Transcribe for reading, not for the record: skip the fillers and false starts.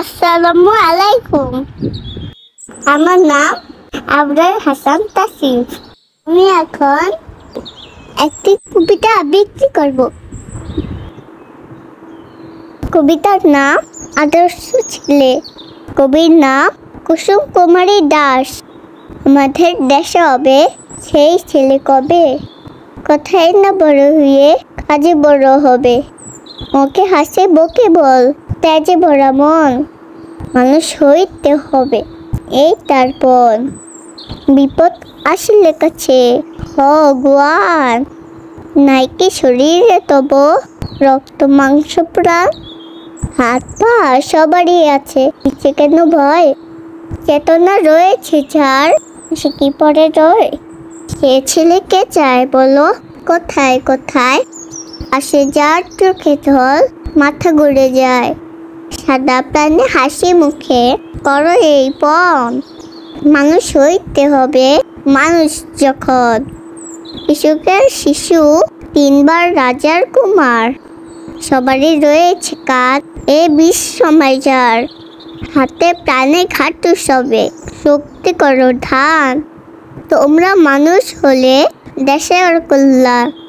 আসসালামু আলাইকুম। আমার নাম আবরার হাসান তাসিফ। আমি এখন একটি কবিতা আবৃত্তি করব। কবিতার নাম আদর্শ ছেলে। কবির নাম কুসুমকুমারী দাশ। আমাদের দেশে হবে সেই ছেলে কবে, কথায় না বড় হয়ে কাজে বড় হবে, ওকে হাসে বকে বল, তেজে ভরা মন, মানুষ হইতে হবে এই তারপর, বিপদ আসলে কাছে ভগবান, নাইকি শরীরে তব রক্ত মাংস প্রাণ, হাত পা সবারই আছে, ইচ্ছে কেন ভয়, চেতনা রয়েছে যার সে কি পরে রয়, সে ছেলেকে চায় বলো কোথায় কোথায়, আসে যার চোখে জল মাথা ঘুরে যায়, সাদা প্রাণে হাসি মুখে করো এই পণ, মানুষ হইতে হবে মানুষ যখন, কৃষকের শিশু তিনবার রাজার কুমার, সবারই রয়েছে কাজ এ বিশ্বময় যার, হাতে প্রাণে ঘাটু সবে শক্তি করো ধান, তোমরা মানুষ হলে দেশের কল্যাণ।